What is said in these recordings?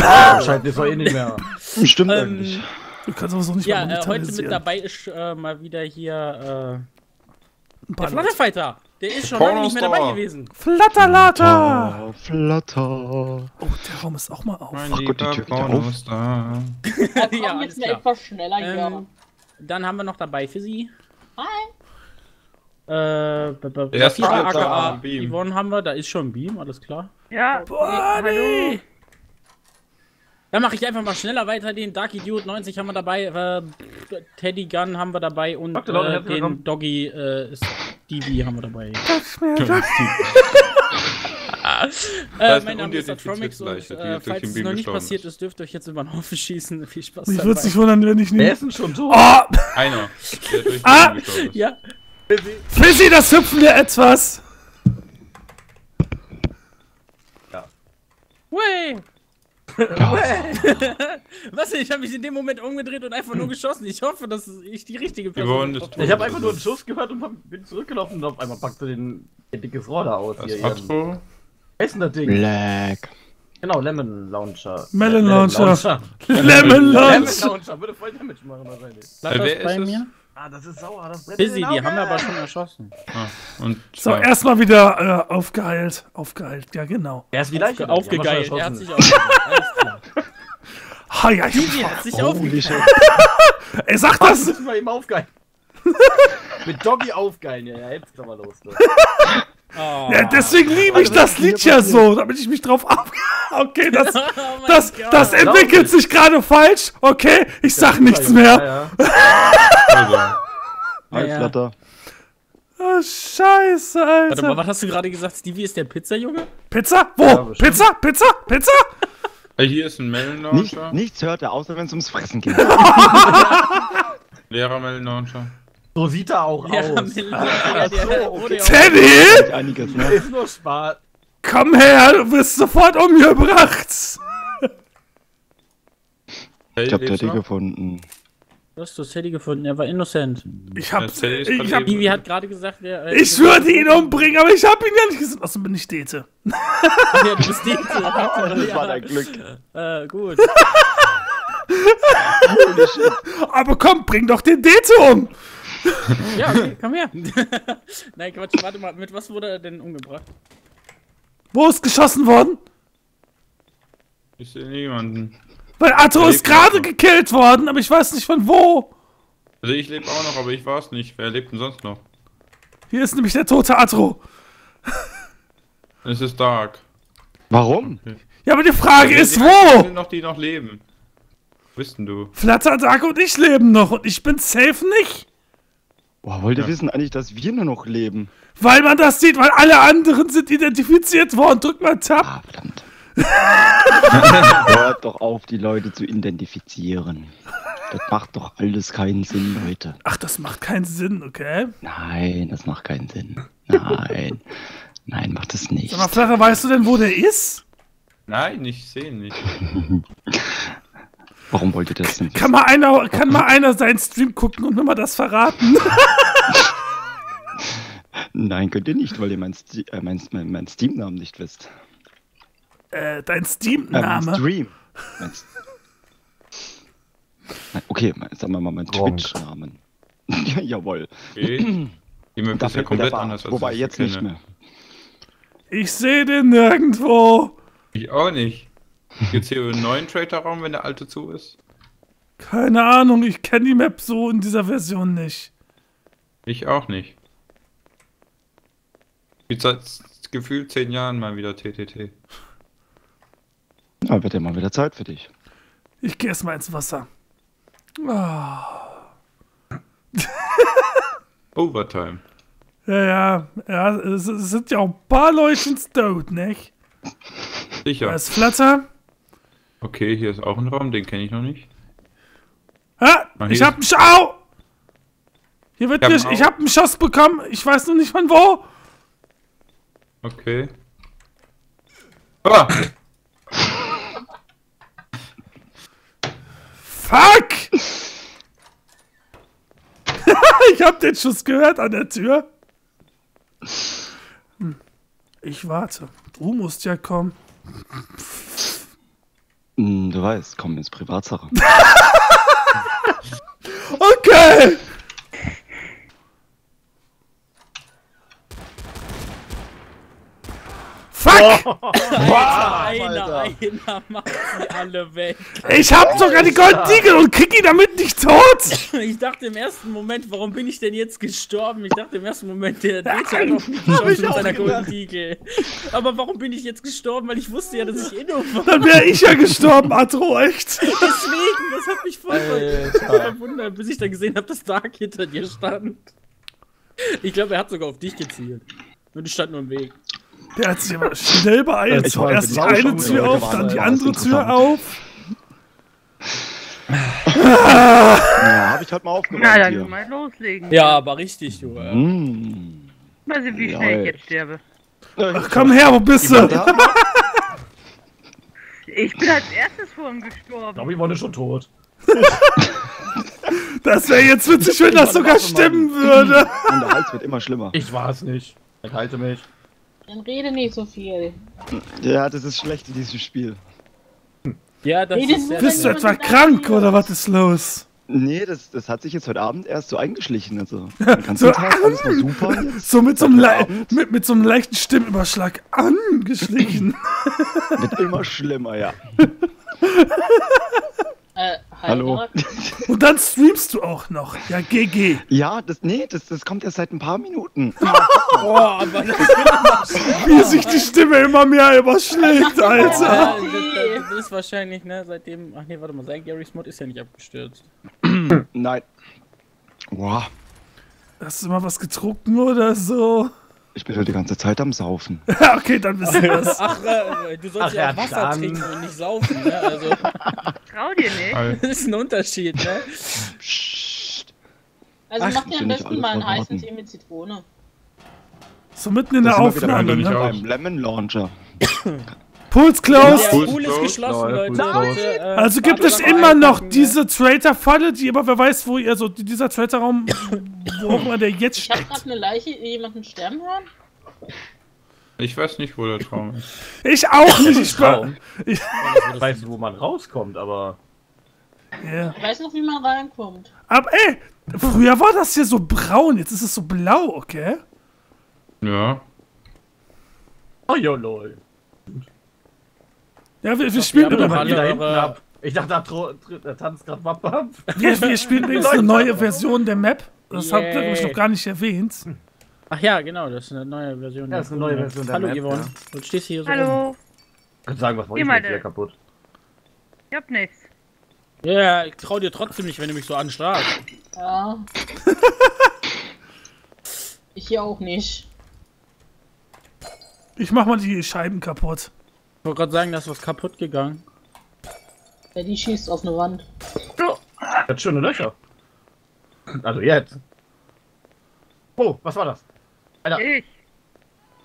Scheint jetzt auch eh nicht mehr. Stimmt eigentlich. Du kannst aber auch nicht mehr monetarisieren. Heute mit dabei ist mal wieder hier der Flutterfighter. Der ist schon lange nicht mehr dabei gewesen. Flutterlater! Flutter. Oh, der Raum ist auch mal auf. Ach Gott, die Tür geht auf. Ja, jetzt mal etwas schneller hier. Dann haben wir noch dabei Ficy. Hi. Vierer aka Yvonne haben wir, da ist schon ein Beam, alles klar. Ja, Bonnie! Dann mache ich einfach mal schneller weiter, den Dark Idiot 90 haben wir dabei, Teddygun haben wir dabei und den Doggy Stevie haben wir dabei. Mein Name ist Atromix und falls es noch nicht passiert ist, dürft ihr euch jetzt über den Haufen schießen. Viel Spaß dabei. Ich würde es wundern, wenn ich nicht... Wer ist denn schon so? Einer, der durch den Haufen ja. Ficy, das hüpfen wir etwas! Ja. Way! Was denn? Ich habe mich in dem Moment umgedreht und einfach nur geschossen. Ich hoffe, dass ich die richtige Person bin. Ich habe einfach nur einen Schuss gehört und bin zurückgelaufen und auf einmal packt er den dickes Rohr da aus. Hier was ist denn das Ding? Black. Genau, Lemon Launcher. Melon Launcher. Lemon Launcher. Würde voll Damage machen wahrscheinlich. Wer ist bei mir? Ah, das ist sauer, das Brett Ficy, die haben wir aber schon erschossen. Und so, erstmal wieder aufgeheilt. Aufgeheilt, ja genau. Er ist wieder aufgegeilt. Er hat sich aufgeheilt. Ha, ja, Ficy hat sich aufgeheilt. Ey, sag das! Müssen wir ihm aufgeilen. Mit Doggy aufgeilen, ja, jetzt geht's aber los. Oh. Ja, deswegen liebe ich das Lied ja so, damit ich mich drauf ab... Okay, das entwickelt sich gerade falsch. Okay, ich sag nichts mehr. Ja. Also. Oh, scheiße, Alter. Warte mal, was hast du gerade gesagt? Stevie ist der Pizzajunge? Pizza? Wo? Ja, Pizza? Pizza? Pizza? Hier ist ein Melon Launcher. Nichts hört er, außer wenn es ums Fressen geht. Leerer Melon Launcher. So sieht er auch aus. Teddy! Ist nur Spaß. Komm her, du wirst sofort umgebracht! Ich hab Teddy gefunden. Du hast Teddy gefunden, er war innocent. Bibi hat gerade gesagt, wer... ich würde ihn umbringen, aber ich hab ihn ja nicht gesehen. Achso, bin ich Dete. Ja, du bist Dete. Das war dein Glück. Gut. Aber komm, bring doch den Dete um! Ja, okay, komm her. Nein, Quatsch, warte mal, mit was wurde er denn umgebracht? Wo ist geschossen worden? Ich sehe niemanden. Weil Atro ist gerade gekillt worden, aber ich weiß nicht von wo. Also ich lebe auch noch, aber ich war's nicht. Wer lebt denn sonst noch? Hier ist nämlich der tote Atro. Es ist Dark. Warum? Okay. Ja, aber die Frage ist wo? Sind noch die noch leben. Wo bist denn du? Flatter, Dark und ich leben noch und ich bin safe nicht. Boah, wollt ihr wissen eigentlich, dass wir nur noch leben? Weil man das sieht, weil alle anderen sind identifiziert worden. Drück mal Tab. Ah, verdammt. Hört doch auf, die Leute zu identifizieren. Das macht doch alles keinen Sinn, Leute. Ach, das macht keinen Sinn, okay? Nein, das macht keinen Sinn. Nein. Nein, macht es nicht. Aber Flatter, weißt du denn, wo der ist? Nein, ich sehe ihn nicht. Warum wollt ihr das denn? Kann mal einer seinen Stream gucken und nur mal das verraten? Nein, könnt ihr nicht, weil ihr meinen Steam-Namen nicht wisst. Dein Steam-Name? Sagen wir mal meinen Twitch-Namen. Jawohl. Okay. Die Möglichkeit ist ja komplett anders. Wobei, jetzt nicht mehr. Ich sehe den nirgendwo. Ich auch nicht. Gibt's hier einen neuen Traitor-Raum, wenn der alte zu ist? Keine Ahnung, ich kenne die Map so in dieser Version nicht. Ich auch nicht. Gibt seit gefühlt 10 Jahren mal wieder TTT. Na, wird ja mal wieder Zeit für dich. Ich gehe erstmal ins Wasser. Oh. Overtime. Ja, es sind ja auch ein paar Leute tot, nicht? Sicher. Da ist Flatter. Okay, hier ist auch ein Raum, den kenne ich noch nicht. Ha, ich hab einen Schau! Hier wird ich hab einen Schuss bekommen, ich weiß noch nicht von wo. Okay. Ah. Fuck! Ich hab den Schuss gehört an der Tür. Ich warte. Du musst ja kommen. Du weißt, komm, ins Privatsache. Okay! Fuck! Oh, einer macht sie alle weg. Ich hab sogar die Golddiegel und krieg ihn damit nicht tot! Ich dachte im ersten Moment, warum bin ich denn jetzt gestorben? Ich dachte im ersten Moment, der Dings hat noch nicht gestorben mit seiner Golddiegel. Aber warum bin ich jetzt gestorben? Weil ich wusste ja, dass ich inno war. Dann wäre ich ja gestorben, Atro, echt. Deswegen, das hat mich voll verwundert, bis ich dann gesehen habe, dass Dark hinter dir stand. Ich glaube, er hat sogar auf dich gezielt. Und ich stand nur im Weg. Der hat sich aber schnell beeilt. Erst die eine Tür auf, dann die andere Tür auf. Ja, hab ich halt mal aufgeräumt. Na, dann mal loslegen. Ja, aber richtig, du. Mal sehen, wie schnell ich jetzt sterbe. Ach, komm her, wo bist du? Ich bin als erstes vor ihm gestorben. Ich glaube, ich war schon tot. Das wäre jetzt witzig, wenn das sogar stimmen würde. Und der Hals wird immer schlimmer. Ich war es nicht. Ich halte mich. Dann rede nicht so viel. Ja, das ist schlecht in diesem Spiel. Ja, das ist sehr. Bist du etwa krank oder was ist los? Nee, das hat sich jetzt heute Abend erst so eingeschlichen. Also, den ganzen Tag alles noch super. So mit so einem leichten Stimmüberschlag angeschlichen. Wird immer schlimmer, ja. Hallo. Und dann streamst du auch noch. Ja, GG. Ja, das kommt erst seit ein paar Minuten. Boah, aber das wie sich die Stimme immer mehr überschlägt, Alter. Das ist wahrscheinlich, ne, seitdem... Ach nee, warte mal, sein Garry's Mod ist ja nicht abgestürzt. Nein. Boah. Hast du mal was getrunken oder so? Ich bin ja die ganze Zeit am Saufen. Okay, dann wissen wir es. Ach, du sollst ja Wasser trinken und nicht saufen, ne? Also. Trau dir nicht. Das ist ein Unterschied, ne? Psst. Also mach dir am besten mal einen heißen Tee mit Zitrone. So mitten in der Aufnahme, ne? Beim Lemon Launcher. Puls Klaus! Der Pool ist geschlossen, Leute. Also gibt es immer noch diese Traitor-Falle, die aber wer weiß, wo ihr so, dieser Traitor-Raum, wo auch immer der jetzt steckt. Ich hab grad eine Leiche, jemanden sterben hören? Ich weiß nicht, wo der Traum ist. Ich auch nicht, ich weiß nicht, wo man rauskommt, aber... Yeah. Ich weiß noch, wie man reinkommt. Aber ey, früher war das hier so braun, jetzt ist es so blau, okay? Ja. Oh, jo, lol. Ja, wir spielen immer. Ich dachte, da tanzt gerade Wapp ab. Ja, wir spielen übrigens eine neue Version der Map. Das habt ihr nämlich noch gar nicht erwähnt. Ach ja, genau, das ist eine neue Version der Map. Ja, das ist eine neue Version der Map. Hallo, Yvonne. Du stehst hier so. Hallo. Ich kann sagen, was wollt ihr mit dir kaputt? Ich hab nichts. Ja, ich trau dir trotzdem nicht, wenn du mich so anstarrst. Ja. Ich hier auch nicht. Ich mach mal die Scheiben kaputt. Ich wollte gerade sagen, da ist was kaputt gegangen. Ja, die schießt auf eine Wand. Oh, hat schöne Löcher. Also jetzt. Oh, was war das? Alter. Ich.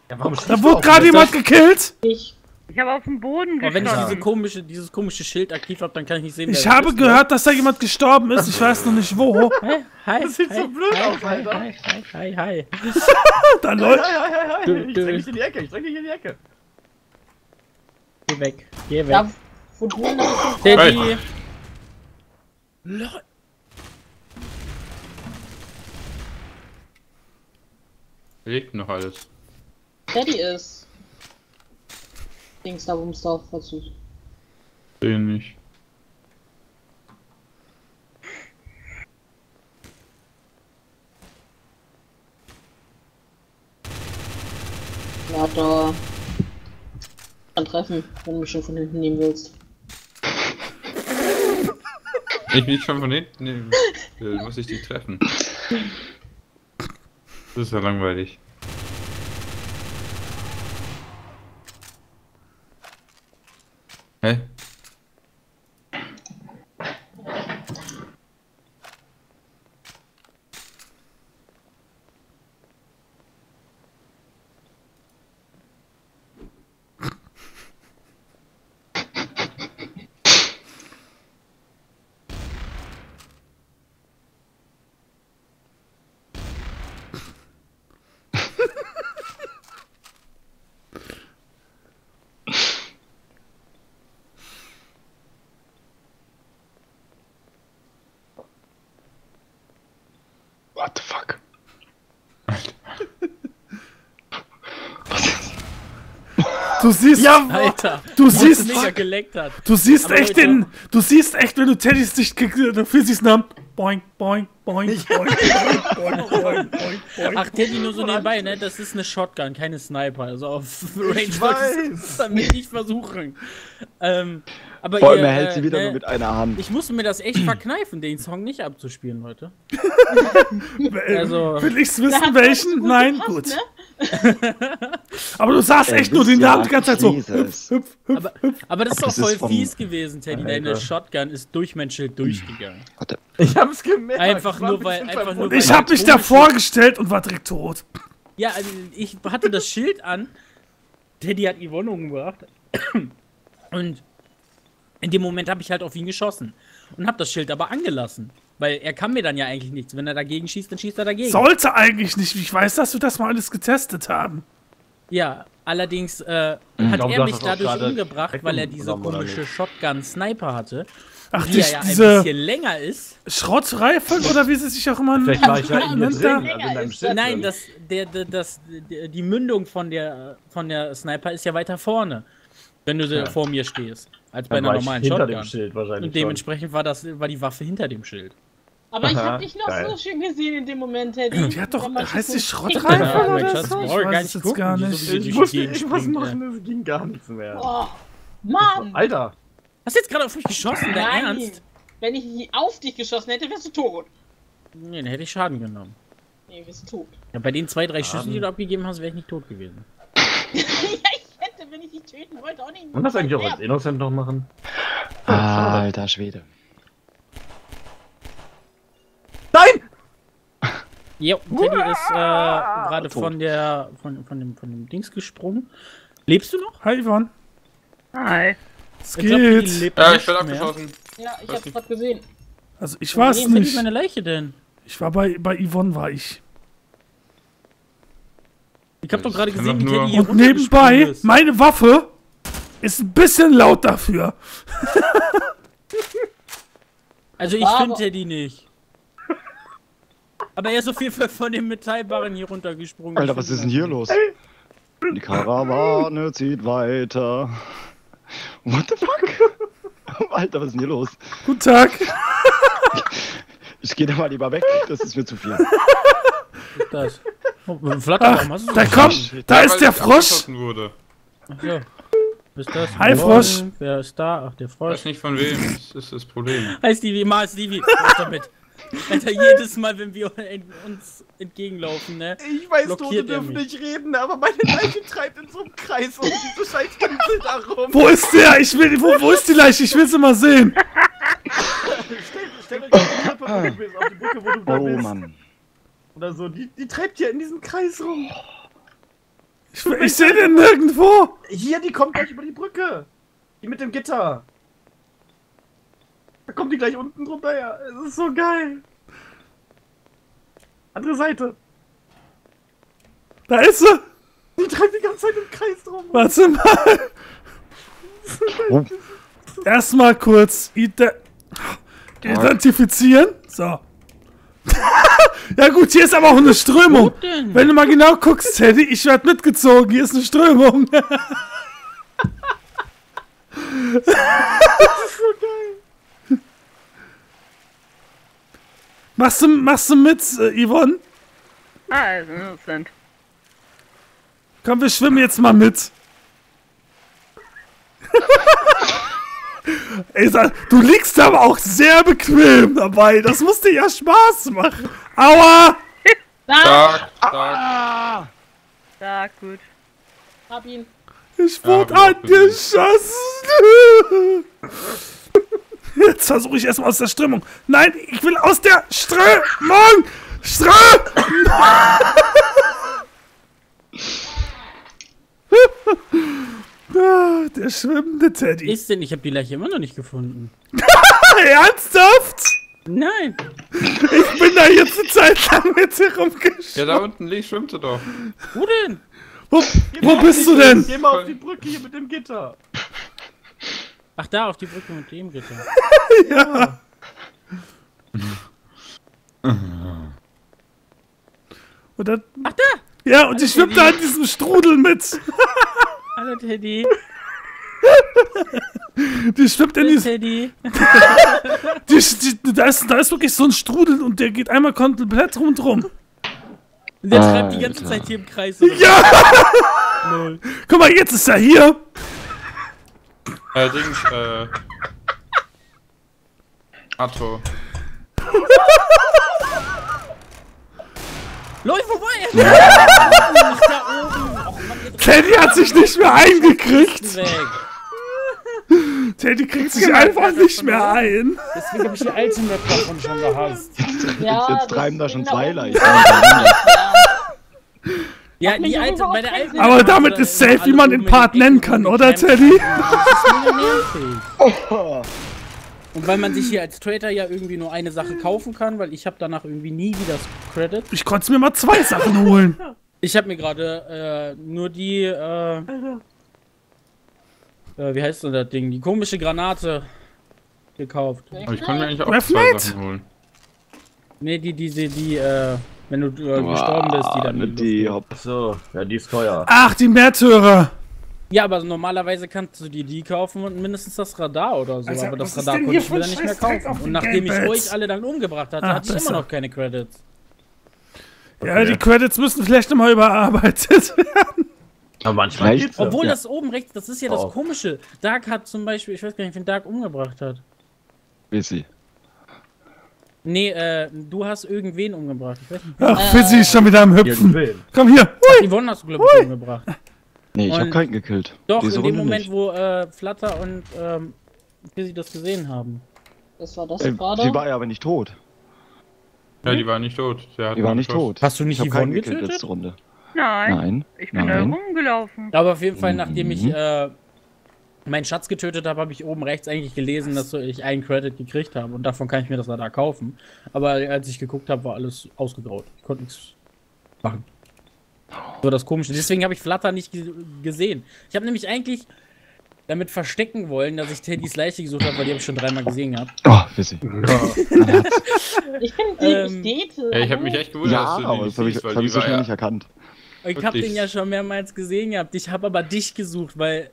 Ja, warum da wurde gerade jemand gekillt. Ich habe auf dem Boden gestorben. Wenn ich dieses komische Schild aktiv habe, dann kann ich nicht sehen, wer Ich habe gehört, dass da jemand gestorben ist. Ich weiß noch nicht wo. Hi, das sieht so blöd aus, Alter. Hi. Da läuft. Ich dränge dich in die Ecke. Geh weg, Teddy! Lebt noch alles. Teddy ist. Dings da, wo da auf Verzug. Den nicht. Warte. Treffen, wenn du mich schon von hinten nehmen willst. Ich will schon von hinten nehmen. Muss ich dich treffen? Das ist ja langweilig. Hä? What the fuck? Was ist das? Du siehst, ja, Alter, du siehst, mega geleckt hat. Du siehst aber echt Leute, den, du siehst echt, wenn du Teddys nicht kriegst, dann fühlst du es nach boing, boing, boing, boing, boing, boing, boing, boing. Ach, Teddy, nur so nebenbei, ne? Das ist eine Shotgun, keine Sniper. Also auf Range solltest du damit nicht versuchen. Aber vor allem, er hält sie wieder nur mit einer Hand. Ich musste mir das echt verkneifen, den Song nicht abzuspielen, Leute. Also, will ich's wissen, welchen? Nein, gut. Ne? Aber du sagst echt nur den Namen die ganze Zeit so. Hüpf, hüpf, hüpf, hüpf. Aber das ist doch voll fies gewesen, Teddy. Deine Shotgun ist durch mein Schild durchgegangen. Ich hab's gemerkt. Einfach nur, weil ich hab mich da vorgestellt und war direkt tot. Ja, also ich hatte das Schild an. Teddy hat Yvonne umgebracht. Und in dem Moment habe ich halt auf ihn geschossen und habe das Schild aber angelassen, weil er kann mir dann ja eigentlich nichts. Wenn er dagegen schießt, dann schießt er dagegen. Sollte eigentlich nicht. Ich weiß, dass wir das mal alles getestet haben. Ja, allerdings hat er mich dadurch umgebracht, weil er diese komische Shotgun-Sniper hatte. Ach, die ja ein bisschen länger ist. Schrottreifen oder wie sie sich auch immer nennt. Nein, die Mündung von der Sniper ist ja weiter vorne, wenn du vor mir stehst. Als bei einer normalen Shotgun. Hinter dem Schild wahrscheinlich. Und dementsprechend war die Waffe hinter dem Schild. Aber ich hab dich noch so schön gesehen in dem Moment, Teddy. Die hat doch, heißt die Schrottreifen oder so? Ich weiß es gar nicht. Ich musste irgendwas machen, das ging gar nichts mehr. Oh, Mann! Alter! Hast du jetzt gerade auf mich geschossen, dein Ernst? Wenn ich auf dich geschossen hätte, wärst du tot. Nee, dann hätte ich Schaden genommen. Nee, wärst tot. Ja, bei den 2, 3 Schüssen, die du abgegeben hast, wäre ich nicht tot gewesen. Wenn ich dich töten wollte, auch nicht. Und das eigentlich auch als Innocent noch machen? Ah, alter Schwede. Nein! Jo, Teddy ist gerade von dem Dings gesprungen. Lebst du noch? Hi, Yvonne. Hi. Es geht. Ja, ich bin abgeschossen. Ja, ich hab's gerade gesehen. Also, ich war's nicht. Wo ist meine Leiche denn? Ich war bei Yvonne, war ich. Ich hab doch gerade gesehen, wie Teddy hier und nebenbei, ist. Meine Waffe ist ein bisschen laut dafür. Also ich finde Teddy nicht. Aber er ist so viel von dem Metallbarren hier runtergesprungen. Alter, was ist denn hier los? Die Karawane zieht weiter. What the fuck? Alter, was ist denn hier los? Guten Tag. Ich gehe da mal lieber weg, das ist mir zu viel. Das. Ach, da kommt, da ist der Frosch! Okay. Das? Hi Frosch! Wer ist da? Ach, der Frosch. Ich weiß nicht von wem, das ist das Problem. Hi Stevie, mal Stevie, was damit? Alter, jedes Mal, wenn wir uns entgegenlaufen, ne? Ich weiß, Tote dürfen nicht reden, aber meine Leiche treibt in so einem Kreis um. So scheiß Pinsel da rum. Wo ist der? Wo ist die Leiche? Ich will sie mal sehen. Stell euch auf die Brücke, wo du da bist. Oh Mann. Oder so, die treibt hier in diesem Kreis rum. Ich sehe den nirgendwo. Hier, die kommt gleich über die Brücke. Die mit dem Gitter. Da kommt die gleich unten drunter her. Es ist so geil. Andere Seite. Da ist sie. Die treibt die ganze Zeit im Kreis rum. Warte mal. Oh. Erstmal kurz identifizieren. So. Ja gut, hier ist aber auch eine Strömung. Wenn du mal genau guckst, Teddy, ich werde mitgezogen. Hier ist eine Strömung. Das ist so geil. Machst du mit, Yvonne? Ah, komm, wir schwimmen jetzt mal mit. Ey, du liegst aber auch sehr bequem dabei. Das muss dir ja Spaß machen. Aua! Stark, gut. Hab ihn. Ich wurde angeschossen. Jetzt versuche ich erstmal aus der Strömung. Nein, ich will aus der Strömung! Der schwimmende Teddy. Ist denn? Ich habe die Leiche immer noch nicht gefunden. Ernsthaft? Nein. Ich bin da jetzt eine Zeit lang mit dir rumgeschwommen. Ja, da unten schwimmt sie doch. Wo denn? Wo bist du denn? Geh mal auf die Brücke hier mit dem Gitter. Ach, da auf die Brücke mit dem Gitter. Ja. Und dann, ach da! Ja, und die schwimmt da in diesem Strudel mit. Hallo Teddy. Die schwimmt in diesem... Teddy. Da ist wirklich so ein Strudel und der geht einmal komplett rundrum. Und der treibt die ganze Zeit hier im Kreis. Oder? Ja! Null. Guck mal, jetzt ist er hier. Allerdings, Atto. Läuft vorbei! Teddy hat sich nicht mehr eingekriegt! Teddy kriegt sich einfach nicht mehr ein! Deswegen hab ich die alte Map davon schon gehasst. Ja, jetzt treiben da schon zwei Leichen. Ja, die alte, bei der alten. Aber damit ist safe, wie man den Part nennen kann, oder Teddy? Das ist mega nervig. Und weil man sich hier als Trader ja irgendwie nur eine Sache kaufen kann, weil ich habe danach irgendwie nie wieder Credit. Ich konnte mir mal zwei Sachen holen. Ich habe mir gerade nur die, wie heißt denn das Ding? Die komische Granate gekauft. Aber ich kann mir eigentlich auch zwei Sachen holen. Ne, die, wenn du gestorben bist, die dann... Die, hopp, so. Ja, die ist teuer. Ach, die Märtyrer! Ja, aber normalerweise kannst du dir die kaufen und mindestens das Radar oder so, also, aber das Radar konnte ich wieder nicht mehr kaufen. Und nachdem ich euch alle dann umgebracht hatte, hatte ich immer noch keine Credits. Ja, okay. Die Credits müssen vielleicht nochmal überarbeitet werden. Aber manchmal geht's. Obwohl das oben rechts, das ist ja das Komische. Dark hat zum Beispiel, ich weiß gar nicht, wen Dark umgebracht hat. Ficy. Nee, du hast irgendwen umgebracht. Ich weiß nicht. Ach, Ficy ist schon wieder am Hüpfen. Komm hier. Yvonne hast du, glaube ich, umgebracht. Nee, ich hab keinen gekillt. Doch, in dem Moment, wo Flutter und Ficy das gesehen haben. Das war das gerade? Die war ja aber nicht tot. Ja, die war nicht tot. Die war nicht tot. Hast du nicht Yvonne gekillt letzte Runde? Nein. Nein. Ich bin da rumgelaufen. Aber auf jeden Fall, nachdem ich meinen Schatz getötet habe, habe ich oben rechts eigentlich gelesen, dass ich einen Credit gekriegt habe. Und davon kann ich mir das leider kaufen. Aber als ich geguckt habe, war alles ausgegraut. Ich konnte nichts machen. So das Komische. Deswegen habe ich Flutter nicht gesehen. Ich habe nämlich eigentlich damit verstecken wollen, dass ich Teddys Leiche gesucht habe, weil die habe ich schon dreimal gesehen gehabt. Oh, Ficy. Ich bin Städte. Ich habe mich echt gewundert, dass du die nicht siehst, weil die war ja nicht erkannt. Ich habe den ja schon mehrmals gesehen gehabt. Ich habe aber dich gesucht, weil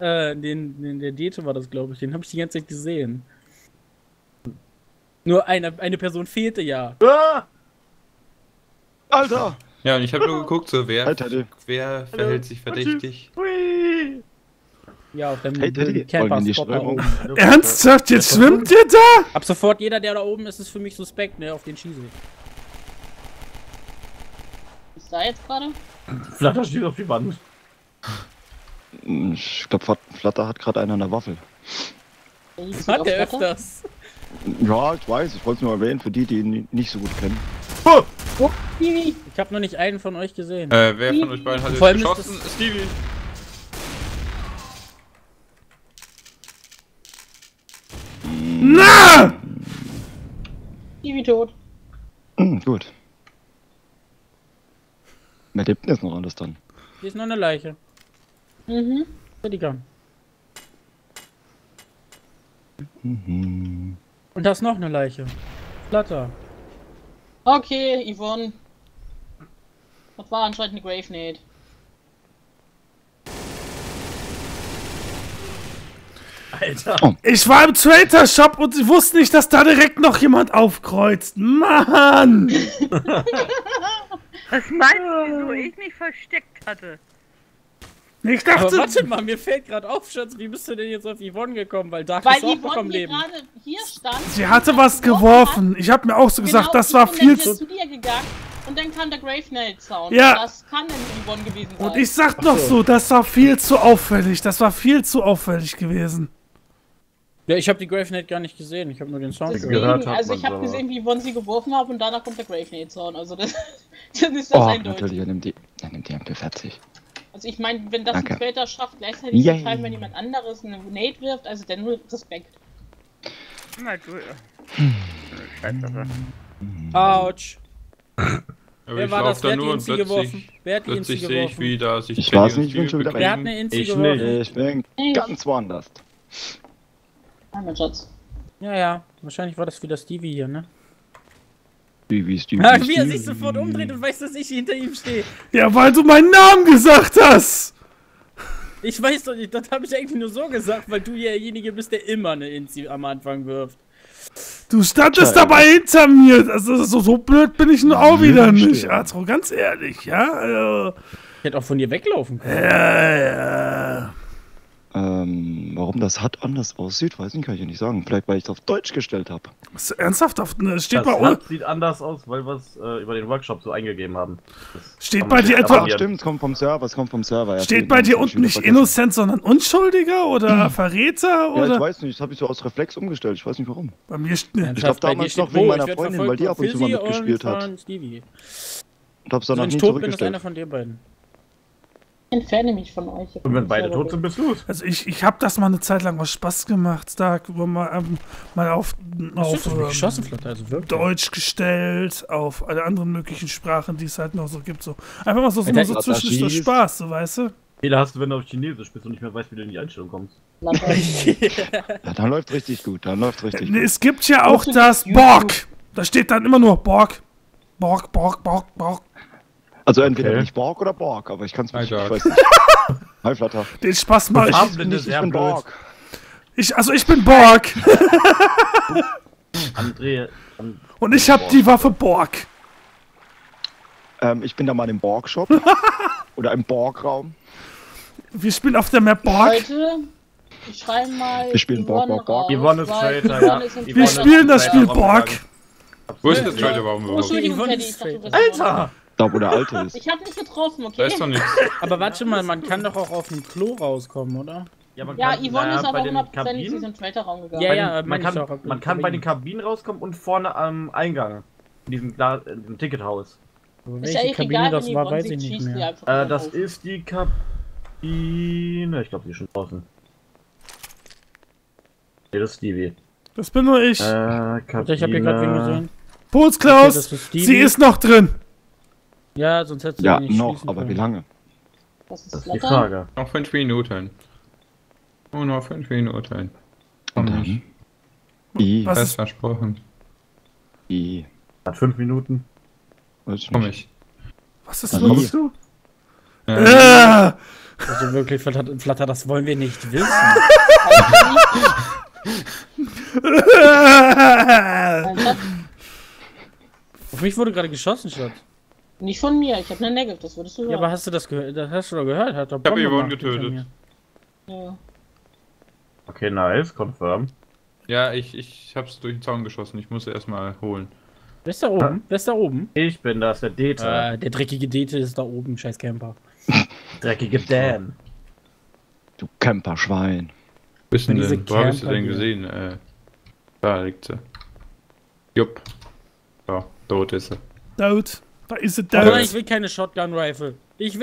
der Dete war das, glaube ich. Den habe ich die ganze Zeit gesehen. Nur eine Person fehlte ja. Ah! Alter! Ja, und ich habe nur geguckt, so wer verhält sich verdächtig. Hui. Ja, auf dem Camper-Spot da oben. Ernsthaft? Jetzt schwimmt ihr da? Ab sofort jeder, der da oben ist, ist für mich suspekt, ne? Auf den schieße ich. Ist da jetzt gerade? Flutter steht auf die Wand. Ich glaube, Flutter hat gerade einen an der Waffel. Hat der öfters? Ja, ich weiß. Ich wollte es nur erwähnen für die, die ihn nicht so gut kennen. Oh! Oh, ich hab noch nicht einen von euch gesehen. Wer von euch beiden hat jetzt geschossen? Stevie! Na! Stevie tot. Gut. Wer lebt denn jetzt noch alles dann? Hier ist noch eine Leiche. Mhm. Teddygun. Mhm. Und da ist noch eine Leiche. Flutter. Okay, Yvonne. Das war anscheinend eine Gravenade. Alter. Oh. Ich war im Traitor Shop und sie wussten nicht, dass da direkt noch jemand aufkreuzt. Mann! Was meinst du, wieso ich mich versteckt hatte? Ich dachte, aber warte mal, mir fällt gerade auf, Schatz, wie bist du denn jetzt auf Yvonne gekommen? Weil Dark ist auch noch am Leben. Hier stand, sie hatte was geworfen. Ich habe mir auch so gesagt, das war viel zu... zu dir gegangen und dann kam der Gravenail-Sound. Ja. Das kann denn Yvonne gewesen sein. Und ich sag noch so, das war viel zu auffällig. Das war viel zu auffällig gewesen. Ja, ich habe die Gravenail gar nicht gesehen. Ich habe nur den Sound gehört. Also ich habe gesehen, wie Yvonne sie geworfen hat und danach kommt der Gravenail-Sound. Also das ist das eindeutig. Natürlich, er nimmt die MP40. Also ich meine, wenn das ein Traitor schafft, gleichzeitig zu schreiben, wenn jemand anderes eine Grenade wirft, also dann nur Respekt. Na du. Autsch. Wer war das? Wer hat die Inzi geworfen? Wer hat die Inzi geworfen? Ich weiß nicht, ich bin schon wieder weg. Wer hat eine Inzi geworfen? Ich bin ganz woanders. Mein Schatz. Ja, wahrscheinlich war das wieder Stevie hier, ne? Wie er sich sofort umdreht und weiß, dass ich hinter ihm stehe. Ja, weil du meinen Namen gesagt hast! Ich weiß doch nicht, das habe ich eigentlich nur so gesagt, weil du derjenige bist, der immer eine Inzi am Anfang wirft. Du standest dabei hinter mir! Also, so blöd bin ich nun auch wieder nicht, Atro, ganz ehrlich, ja? Also, ich hätte auch von dir weglaufen können. Ja. Warum das hat anders aussieht, weiß ich, kann ich ja nicht sagen. Vielleicht, weil ich es auf Deutsch gestellt habe. Was, ernsthaft? Steht bei uns? Sieht anders aus, weil wir es über den Workshop so eingegeben haben. Steht bei dir etwa... Stimmt, es kommt vom Server, Ja, steht bei dir unten nicht innocent, sondern Unschuldiger oder Verräter? Oder? Ja, ich weiß nicht, das habe ich so aus Reflex umgestellt, ich weiß nicht warum. Bei mir... Ich glaube damals noch wegen meiner Freundin, weil die ab und zu mal mitgespielt hat. Ich glaube, es hat noch nie zurückgestellt. Ich entferne mich von euch. Und wenn beide tot sind, bist du es. Also ich hab das mal eine Zeit lang mal Spaß gemacht, Stark, mal auf Deutsch gestellt, auf alle anderen möglichen Sprachen, die es halt noch so gibt. So. Einfach mal so, nur so zwischendurch so Spaß, so, weißt du? Fehler hast du, wenn du auf Chinesisch bist und nicht mehr weißt, wie du in die Einstellung kommst. Ja, dann läuft richtig gut, Es gibt ja auch das Borg. Da steht dann immer nur Borg. Borg, Borg, Borg, Borg. Also entweder bin ich Borg oder Borg, aber ich kann es nicht, ich weiß nicht. Hi Flutter. Den Spaß mal ich bin Borg. Ich bin Borg. Und ich habe die Waffe Borg. Ich bin da mal im Borg-Shop. Oder im Borg-Raum. Wir spielen auf der Map Borg. Leute, ich schreibe mal... Wir spielen Borg, Borg, Borg. Yvonne ist Traitor, ja. Wir spielen das Spiel Borg. Wo ist der Traitor? Warum? Entschuldigung, Alter! Oder alte ist. Ich hab nicht getroffen, okay? Da ist doch nichts. Aber warte mal, man kann doch auch auf dem Klo rauskommen, oder? Ja, man kann, Yvonne ist aber 100% in diesen Traitor-Raum gegangen. Ja, man kann bei den Kabinen rauskommen und vorne am Eingang. In diesem Tickethaus. Welche Kabine das war, weiß ich nicht mehr. Das ist die Kabine... Ich glaube, die ist schon draußen. Nee, das ist Stevie. Das bin nur ich. Kabine... Ich hab hier gerade wen gesehen. Puls, Klaus! Sie ist noch drin! Ja, sonst hättest du ja nicht noch, aber wie lange? Das ist die Frage. Noch 5 Minuten. Nur noch 5 Minuten. Und dann? Was ist versprochen? Hat 5 Minuten. Komm ich. Was ist los? Du? Also wirklich, Flutter, das wollen wir nicht wissen. Auf mich wurde gerade geschossen, Schatz. Nicht von mir, ich habe eine Negel, das würdest du hören. Ja, aber hast du das gehört? Das hast du doch gehört. Hat doch ich habe jemanden getötet. Ja. Okay, nice, confirm. Ja, ich hab's durch den Zaun geschossen, ich musste erstmal holen. Wer ist da oben? Wer ist da oben? Ich bin das, der Dete. Der dreckige Dete ist da oben, scheiß Camper. Dreckige Dan. Du Camperschwein. Wo hab ich sie denn gesehen? Da liegt sie. Jupp. Ja, tot ist sie. Tot. Ist es da? Ich will keine Shotgun-Rifle. Geh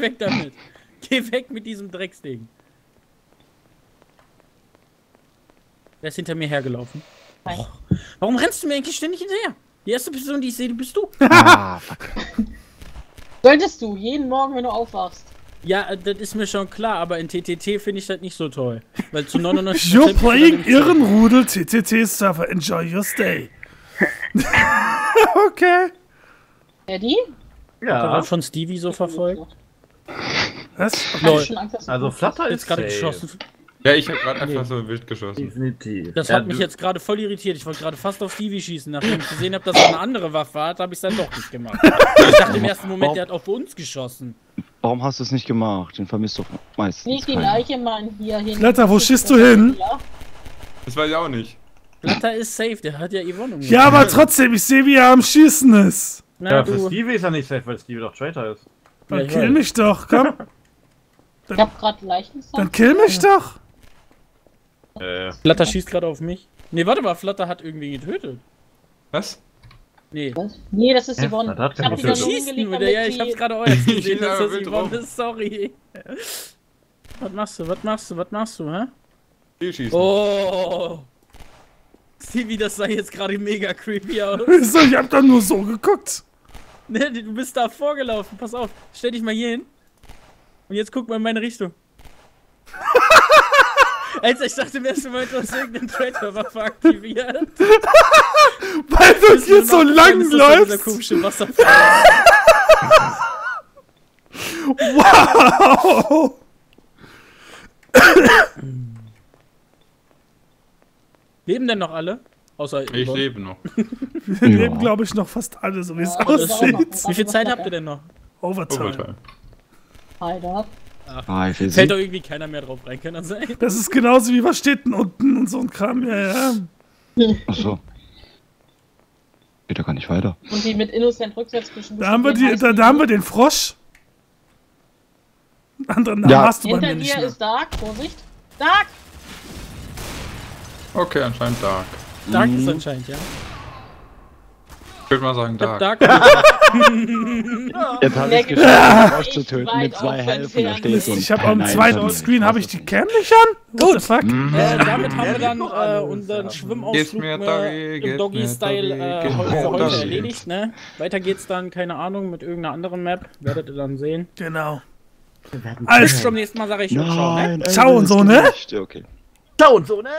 weg damit. Geh weg mit diesem Drecksding. Der ist hinter mir hergelaufen. Oh. Warum rennst du mir eigentlich ständig hinterher? Die erste Person, die ich sehe, bist du. Ah, fuck. Solltest du jeden Morgen, wenn du aufwachst. Ja, das ist mir schon klar, aber in TTT finde ich das nicht so toll. Weil zu 99%... You're playing Irrenrudel TTT-Server. Enjoy your stay. Okay. Teddy? Ja. Da war schon Stevie so verfolgt. Was? Also Flutter ist gerade geschossen. Ja, ich hab gerade einfach so wild geschossen. Definitiv. Das hat mich jetzt gerade voll irritiert. Ich wollte gerade fast auf Stevie schießen. Nachdem ich gesehen habe, dass er eine andere Waffe hat, habe ich es dann doch nicht gemacht. Ich dachte im ersten Moment, der hat auf uns geschossen. Warum hast du es nicht gemacht? Den vermisst du meistens. Nicht die gleiche Mann hier hin. Flutter, wo schießt du hin? Das weiß ich auch nicht. Flutter ist safe, der hat ja Yvonne umgebracht. Ja, aber trotzdem, ich sehe, wie er am Schießen ist. Na, ja, für Stevie ist er nicht safe, weil Stevie doch Traitor ist. Dann kill mich doch, komm. Ich hab grad Leichensack. Dann kill mich doch. Flutter schießt gerade auf mich. Ne, warte mal, Flutter hat irgendwie getötet. Was? Nee. Was? Nee, das ist Yvonne. Ich hab wieder hingelegt, ich hab's gerade auch jetzt gesehen, dass das Yvonne ist, sorry. Was machst du, hä? Die schießen. Oh. Stevie, das sah jetzt gerade mega creepy aus. Ich hab da nur so geguckt. Ne, du bist da vorgelaufen. Pass auf, stell dich mal hier hin. Und jetzt guck mal in meine Richtung. Alter, ich dachte im ersten Moment, du hast irgendeinen Trade-Waffe aktiviert. Weil du hier so lang läufst. Wow! Leben denn noch alle? Außer ich lebe noch. Wir leben, glaube ich, noch fast alle, so wie es aussieht. Wie viel Zeit habt ihr denn noch? Overtime. Alter. Ah, fällt doch irgendwie keiner mehr drauf rein, kann das sein? Das ist genauso wie was steht denn unten und so ein Kram, ja. Achso. Geht ja gar nicht weiter. Und die mit Innocent rückwärts zwischen. Da haben wir den Frosch. Anderen Namen hast du bei mir nicht mehr. Hinter dir ist Dark, Vorsicht. Dark! Okay, anscheinend Dark. Dark ist anscheinend, ja. Ich würde mal sagen Dark. Dark. Jetzt habe ich es geschafft, auszutöten mit zwei Helfen. Da steht so. Ich habe am zweiten Screen habe ich die Cam nicht an. What the fuck? Damit haben wir dann unseren Schwimmausflug im Doggy-Style heute erledigt. Ne? Weiter geht's dann, keine Ahnung, mit irgendeiner anderen Map. Werdet ihr dann sehen. Genau. Alles. Bis zum nächsten Mal sage ich ciao und so, ne? Ciao und so, ne?